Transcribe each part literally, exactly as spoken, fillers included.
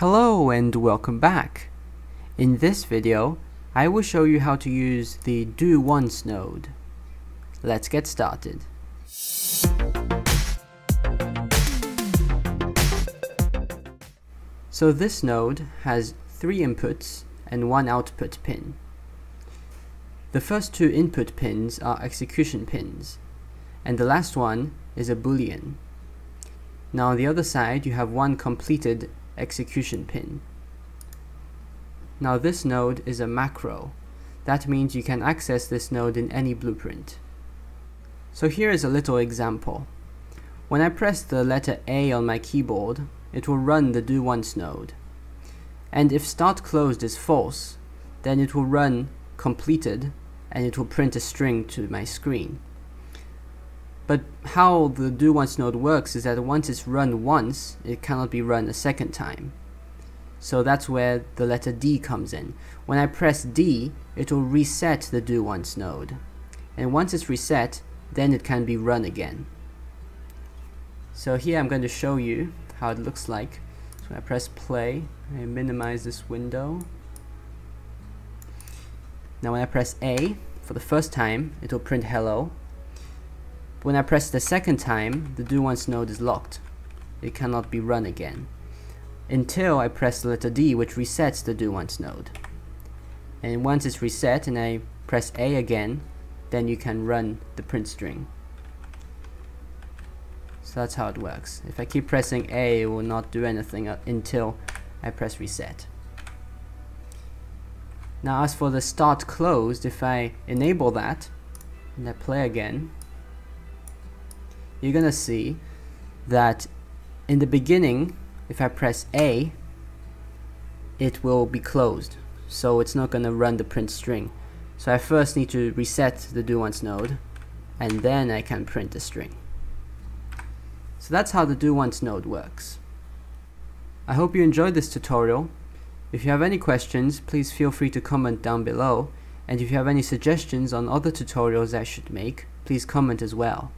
Hello and welcome back. In this video, I will show you how to use the Do Once node. Let's get started. So this node has three inputs and one output pin. The first two input pins are execution pins, and the last one is a boolean. Now on the other side, you have one completed execution pin. Now this node is a macro. That means you can access this node in any blueprint. So here is a little example. When I press the letter A on my keyboard, it will run the Do Once node. And if start closed is false, then it will run completed and it will print a string to my screen. But how the Do Once node works is that once it's run once, it cannot be run a second time. So that's where the letter D comes in. When I press D, it will reset the Do Once node. And once it's reset, then it can be run again. So here I'm going to show you how it looks like. So I press play, I minimize this window. Now when I press A, for the first time, it will print hello. When I press the second time, the Do Once node is locked. It cannot be run again until I press the letter D, which resets the Do Once node. And once it's reset and I press A again, then you can run the print string. So that's how it works. If I keep pressing A, it will not do anything until I press reset. Now as for the start closed, if I enable that and I play again, you're gonna see that in the beginning, if I press A, it will be closed, so it's not gonna run the print string. So I first need to reset the Do Once node, and then I can print the string. So that's how the Do Once node works. I hope you enjoyed this tutorial. If you have any questions, please feel free to comment down below, and if you have any suggestions on other tutorials I should make, please comment as well.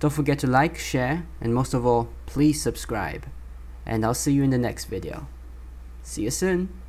Don't forget to like, share, and most of all, please subscribe. And I'll see you in the next video. See you soon!